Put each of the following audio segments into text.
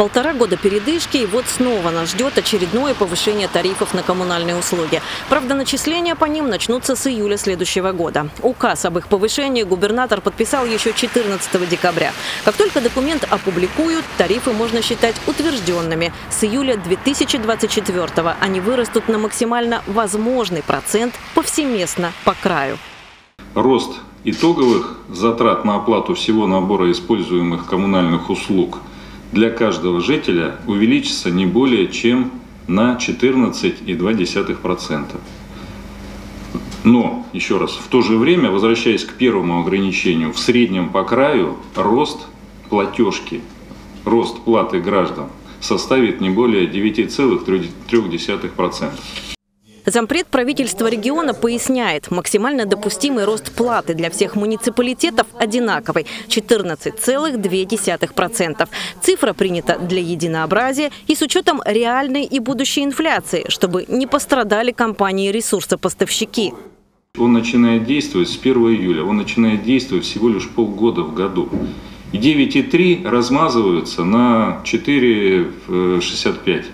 Полтора года передышки, и вот снова нас ждет очередное повышение тарифов на коммунальные услуги. Правда, начисления по ним начнутся с июля следующего года. Указ об их повышении губернатор подписал еще 14 декабря. Как только документ опубликуют, тарифы можно считать утвержденными. С июля 2024-го они вырастут на максимально возможный процент повсеместно по краю. Рост итоговых затрат на оплату всего набора используемых коммунальных услуг для каждого жителя увеличится не более чем на 14,2%. Но, еще раз, в то же время, возвращаясь к первому ограничению, в среднем по краю рост платежки, рост платы граждан составит не более 9,3%. Зампред правительства региона поясняет, максимально допустимый рост платы для всех муниципалитетов одинаковый – 14,2%. Цифра принята для единообразия и с учетом реальной и будущей инфляции, чтобы не пострадали компании ресурсопоставщики. Он начинает действовать с 1 июля, он начинает действовать всего лишь полгода в году. И 9,3 размазываются на 4,65.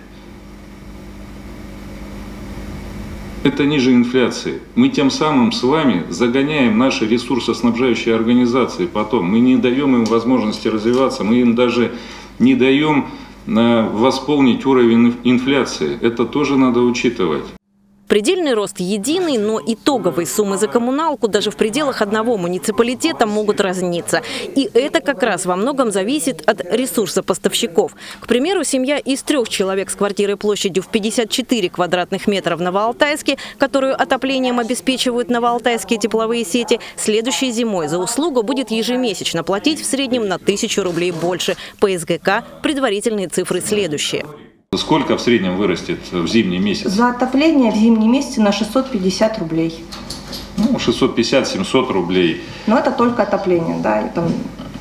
Это ниже инфляции. Мы тем самым с вами загоняем наши ресурсоснабжающие организации потом. Мы не даем им возможности развиваться, мы им даже не даем восполнить уровень инфляции. Это тоже надо учитывать. Предельный рост единый, но итоговые суммы за коммуналку даже в пределах одного муниципалитета могут разниться. И это как раз во многом зависит от ресурсопоставщиков. К примеру, семья из 3 человек с квартирой площадью в 54 квадратных метра в Новоалтайске, которую отоплением обеспечивают новоалтайские тепловые сети, следующей зимой за услугу будет ежемесячно платить в среднем на 1000 рублей больше. ПСГК предварительные цифры следующие. Сколько в среднем вырастет в зимний месяц? За отопление в зимнем месяце на 650 рублей. Ну, 650-700 рублей. Но это только отопление, да, и там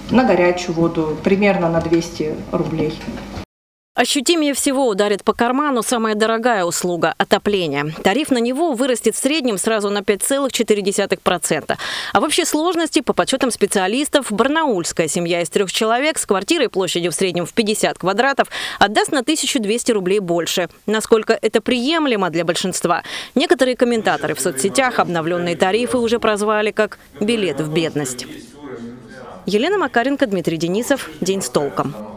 на горячую воду примерно на 200 рублей. Ощутимее всего ударит по карману самая дорогая услуга – отопление. Тариф на него вырастет в среднем сразу на 5,4%. А в общей сложности, по подсчетам специалистов, барнаульская семья из 3 человек с квартирой площадью в среднем в 50 квадратов отдаст на 1200 рублей больше. Насколько это приемлемо для большинства? Некоторые комментаторы в соцсетях обновленные тарифы уже прозвали как «билет в бедность». Елена Макаренко, Дмитрий Денисов. День с толком.